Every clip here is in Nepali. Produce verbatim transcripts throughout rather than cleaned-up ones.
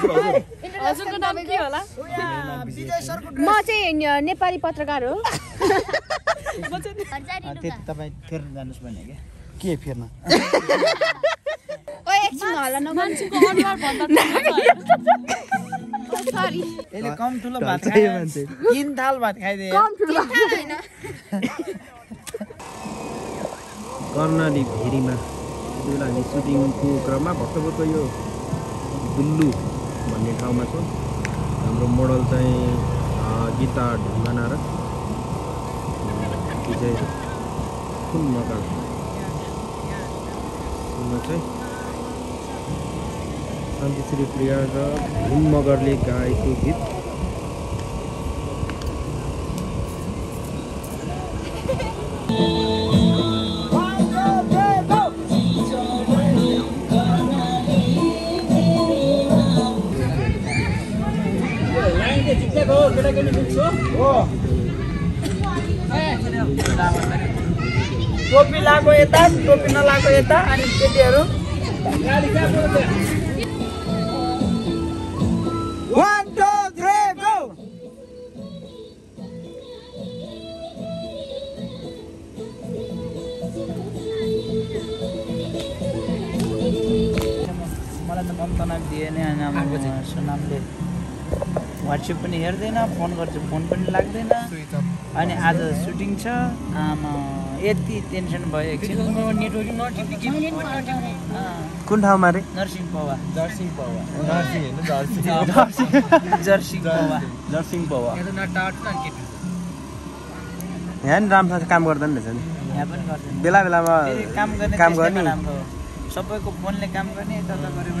हजुरको नाम के होला? विजय सरको ड्रेस। म चाहिँ नेपाली पत्रकार हो। म चाहिँ त्यति तपाई फेर्न जानुस् भने के? के फेर्न? ओए एकछिन होला न मान्छेको अनुहार भन्दा सरी। एले कम ठुलो भात खाइ मान्छे। तीन थाल भात खाइदे। कम ठुलो हैन। कर्णाली भेरीमा दुला नि सुटिङको क्रममा भक्तपुरको यो दुल्लु भन्ने ठाउँमा छ। हाम्रो मोडल चाहिँ गीता ढुङ्गाना र विजय कुन मगर उनले चाहिँ शान्तिश्री प्रिया र भुम मगरले गाएको गीत टोपी लागो यता टोपी नलागो यता अनि केटीहरु गाडी काट्नु छ one two three go मलाई त मन तनाव दिए नि अनि हाम्रो सुनामले व्हाट्सएप पनि हेर्दैन फोन गर्छ फोन पनि लाग्दैन अनि आज सुटिङ छ आमा यति टेन्सन भयो एकछिन नेटवर्क नटिपिक कुन ठाउँमा रे नरसिंह पवा जर्सिंह पवा जर्सी हैन जर्सी जर्सी जर्सिंह पवा जर्सिंह पवा यो न डाट न के हैन रामसँग काम गर्दैन रहेछ नि यहाँ पनि गर्दैन बेला बेलामा काम गर्ने काम गर्ने सबैको फोनले काम गर्ने त त गरेको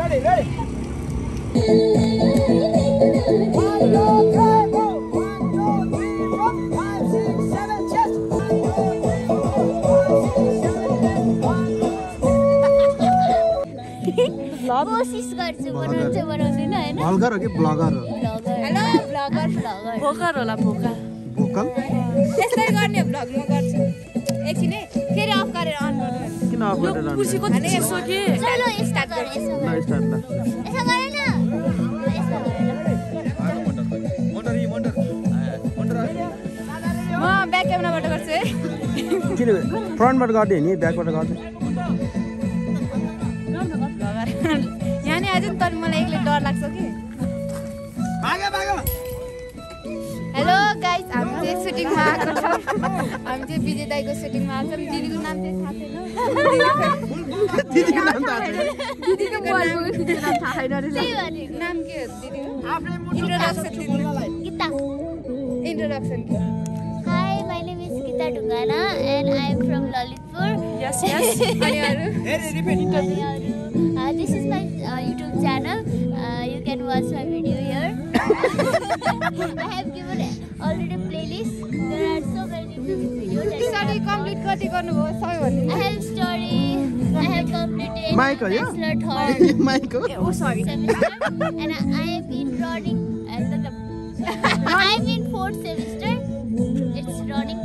Ready, ready. कोशिश गर्छु बनाउँछु बनाउँदिन हैन भल्गर हो के ब्लगर हो हेलो ब्लगर ब्लगर भोकर होला भोका भोकल त्यसले गर्ने ब्लग म गर्छु एकछिन है फेरि अफ गरेर अन गर्नु किन अफ गरेर अन कुर्सीको त्यसो के चलो स्टार्ट गरे यसो न यसो गरे न यसो गरे मोटर यो मोटर मोटर म ब्याक क्यामेराबाट गर्छु है किन फ्रन्टबाट गर्दै नि ब्याकबाट गर्दै तर मलाई एकले डर लाग्छ के भागे भागे हेलो गाइस हामी चाहिँ सुटिङमा आएको छौं हामी चाहिँ विजय दाइको सुटिङमा आएको छौं दिदीको नाम चाहिँ थाहा छैन दिदीको नाम थाहा छैन दिदीको बोलको दिदीको नाम थाहा छैन रे नाम के हो दिदीको आफ्नै मुटु गीता इन्ट्रोडक्सन के hi my name is Gita Dhungana and I am from Lalitpur yes yes अनि repeat Uh, this is my uh, YouTube channel. Uh, you can watch my video here. I have given already playlist. There are so many videos. Study complete करती करने वो सारे बने. I have story. I have completed. Michael, yeah. Bachelor Michael. Oh sorry. Semester. And I, I am in running. I am in fourth semester. It's running.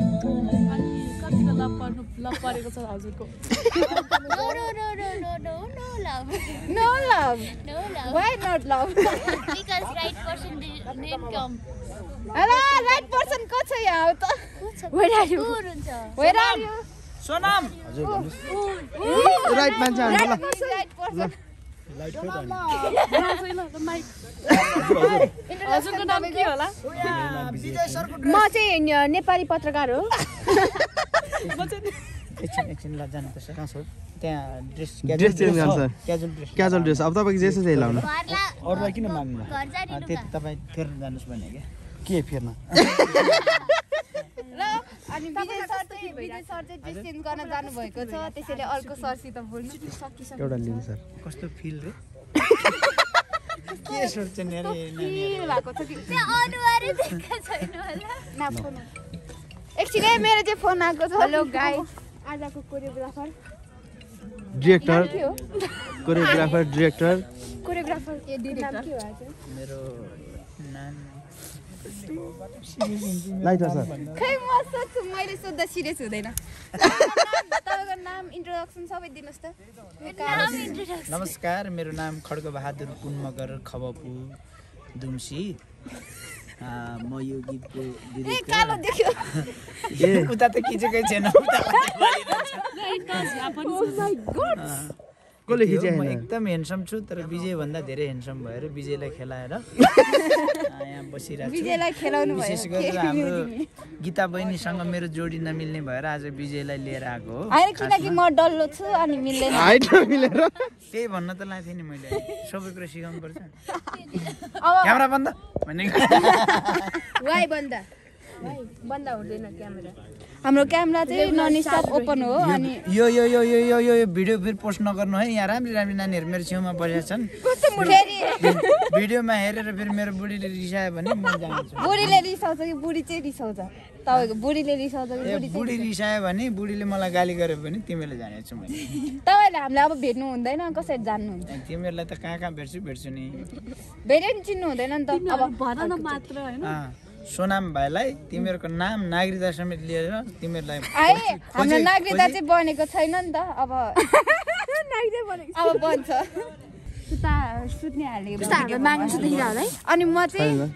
Love परेको छ हजुरको no no no no no no love no love no love why not love because right person didn't come hello right person को छ यहाँ त को छ where are you where are you Sonam हजुर भन्नुस् राइट मान्छे आउनु ल राइट पर्सन म चाहिँ नेपाली पत्रकार हो। एकछिन एकछिन ल जानुपर्छ। कहाँ छ? त्यहाँ ड्रेस ड्रेस चेन्ज गर्छ। Casual dress. क्याजुअल ड्रेस अब तपाईको जेसे चाहिँ लाउनु। अरुलाई किन माग्नु? त्यति तपाई फेर्न जानुस् भने के? के फेर्न? र अनि विजय सर चाहिँ विजय सर चाहिँ ड्रेस चेन्ज गर्न जानु भएको छ। त्यसैले अर्को सरसित बोल्नु सकिसक्यो। एउटा लिनु सर। कस्तो फिल रे? के सर चाहिँ नरे नानी भएको छ कि त्यो अनुहारै देखा छैन होला। नाप्नु। एक्चुअली मेरो चाहिँ फोन आएको छ। हेलो गाइस, आजको choreographer director choreographer director choreographer के डाइरेक्टर के हो? आज मेरो नाम लाइटर सर। खै म सोच्छु मैले सोध्दा सिरियस हुँदैन। तपाईको नाम इन्ट्रोडक्सन सबै दिनुस् त। नमस्कार, मेरो नाम खड्ग बहादुर कुनमगर खबपु दुम्सी। म यो गीतको डाइरेक्टर। उता त खिचेकै छैन। कसले खिचेको? एकदम ह्यान्डसम छु तर विजय भन्दा धेरै ह्यान्डसम भएर विजयलाई खेलाएर यहाँ बसिरहेको छु। विजयलाई खेलाउनु भयो। विशेष गरेर हाम्रो गीता बहिनीसँग मेरो जोडी नमिल्ने भएर आज विजयलाई लिएर आएको हो। हैन किनकि म डल्लो छु अनि मिल्दैन। हैन मिलेर त्यही भन्न त लाग्थे नि मैले। सबै कुरा सिकाउनु पर्छ। अब क्यामेरा बन्द भन्ने वाइ बन्द वाइ बन्द हुँदैन क्यामेरा। हाम्रो क्यामेरा चाहिँ नन स्टप ओपन हो। अनि यो यो यो यो यो यो भिडियो फेरि पोस्ट नगर्नु है। यहाँ राम्रो राम्रो नानीहरु मेरो छेउमा बसेका छन्। भिडियोमा हेरेर फेरि मेरो बुढीले रिसायो भने म जान्छु। बुढीले रिसाउँछ कि बुढी चाहिँ रिसाउँछ? तपाईको बुढीले रिसाउँछ कि बुढी चाहिँ? बुढी रिसायो भने बुढीले मलाई गाली गरे भने तिमीले जानेछु मैले। तपाईले हामीले अब भेट्नु हुँदैन, कसरी जान्नु हुन्छ? तिमीहरुलाई त कहाँ कहाँ भेट्छु भेट्छु नि। भेट्यो नि चिन्नु हुँदैन नि त। अब भन्न मात्र हैन। सोनाम भाइलाई तिमीहरूको नाम नागरिकता समेत लिएर तिमीहरूलाई हाम्रो नागरिकता चाहिँ बनेको छैन नि त। अब नागरिकता बनेको अब बन्छ। सुता सुत्ने हालेको सुताहरु माग्छु देखिन होला है। अनि म चाहिँ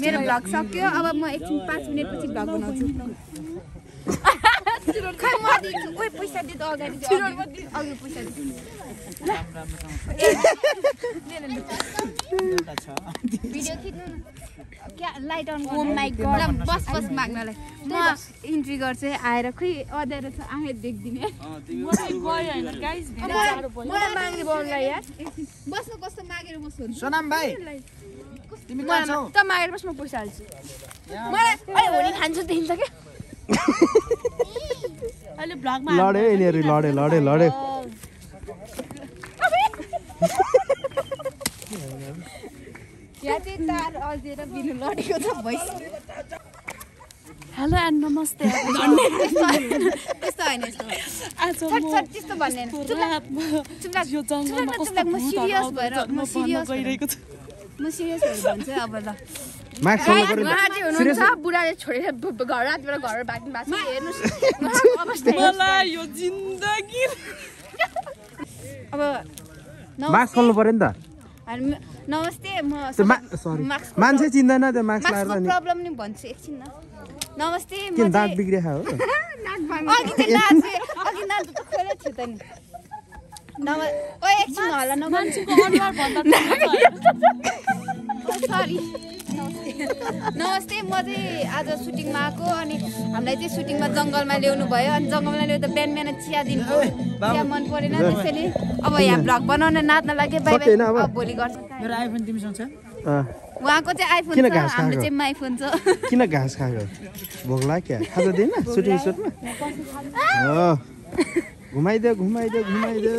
मेरो भ्लग सक्यो। अब म एकछिन पाँच मिनेट पछि भ्लग बनाउँछु। चिरोड खै म दिन्छु। ओइ पैसा दे त अगाडि दे। चिरोड म दिन्छु। अगाडि पैसा दे। राम राम सँग भिडियो खिच्नु क्या लाइट अन गर्नु। ओ माइ गॉड, बस बस माग्नलाई म इन्ट्री गर्छ आएर। खै अधेर छ आँखै देख्दिने। म चाहिँ गयो हैन गाइस धेरै साह्रो भयो। मलाई माग्ने बन्ला यार। बस्नु कस्तो मागेर म सोध्छु। सोनाम भाइ तिमी कहाँ छौ? त मागेर बस्नु पैसा हाल्छु। मलाई ए होली खान्छु देखिन्छ के? अहिले ब्लगमा लडे यिनीहरु लडे लडे लडे। याति तार अजेर बिनु लडेको छ भइस। हेलो एन्ड नमस्ते। त्यस्तो हैन यस्तो। आज म त्यस्तो भन्ने चुपचाप यो जङ्गलमा कस्तो म सिरियस भएर म सिरियस गइरहेको छु। म सिरियस भएर भन्छ अब ल। बुढाले छोडेर घर रातबाट घर भाग्नु भएको छ। हेर्नुहोस् नमस्ते। मान्छे चिन्दैन त्यो मास्क लाएर प्रब्लम नि भन्छु एकछिन न। नमस्ते म दाँत बिग्रेको हो। नमस्ते, म चाहिँ आज सुटिङमा आएको। अनि हामीलाई चाहिँ सुटिङमा जङ्गलमा ल्याउनु भयो। अनि जङ्गलमा ल्याउँदा बिहान बिहान चिया दिनको चिया मन परेन। त्यसैले अब यहाँ भ्लग बनाउन नाच्न लाग्यो। बाइ बाइ, भोलि गर्छ। मेरो आइफोन तिमीसँग छ? उहाँको चाहिँ आइफोन छ, हाम्रो चाहिँ माइफोन छ। किन घाँस खाएको? भोक लाग्यो आज दिन सुटिङ सुटमा। हो घुमाइदियो घुमाइदियो घुमाइदियो।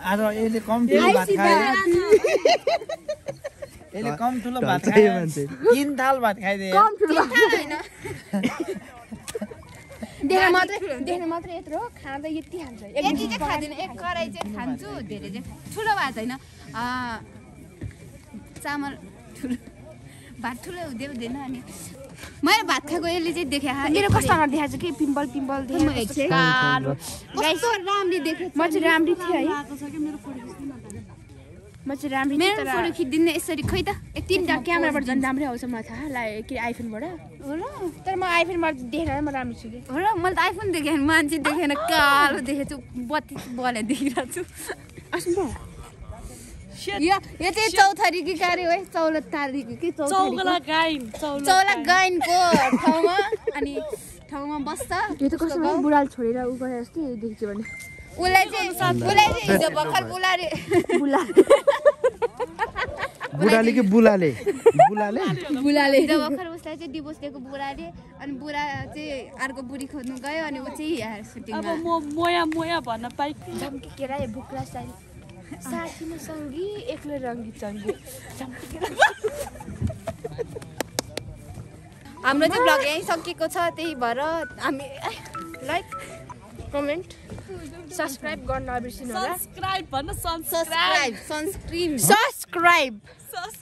आज यसले कम ठुलो भात खायो। यसले कम ठुलो भात खायो मान्छे। तीन थाल भात खाइदियो। कम ठुलो हैन। देख्न मात्र देख्न मात्र यत्रो खाँदा यति खान्छ। यति चाहिँ खादिन, एक कराई चाहिँ खान्छु। धेरै चाहिँ ठुलो भात हैन। अ चामल ठुलो भात ठुलो हुँदै हुँदैन। अनि मैले भात खाएको यसले चाहिँ देखे। मेरो कस्तो अनुहार देखाएको छ कि? पिम्पल पिम्पल देखे कालो। कस्तो राम्ररी देखे। म चाहिँ राम्ररी थिएँ है। I बुढाले के बुलाले बुलाले बुलाले द बखर उसलाई चाहिँ डिभोर्स दिएको बुढाले अनि बुढा चाहिँ अर्को बुढी खोज्नु गयो अनि उ चाहिँ सुटिङमा अब म मोया मोया भन्न पाइ जम्की केरा ए बुक्ला साइल साथीमा सँगी एक्लै रंगी चंगी जम्की केरा हाम्रो चाहिँ ब्लग यही सकिएको छ त्यही भएर हामी लाइक कमेन्ट सब्स्क्राइब गर्न नबिर्सिनु होला सब्स्क्राइब भन्न सब्स्क्राइब सब्स्क्राइब सब्सक्राइब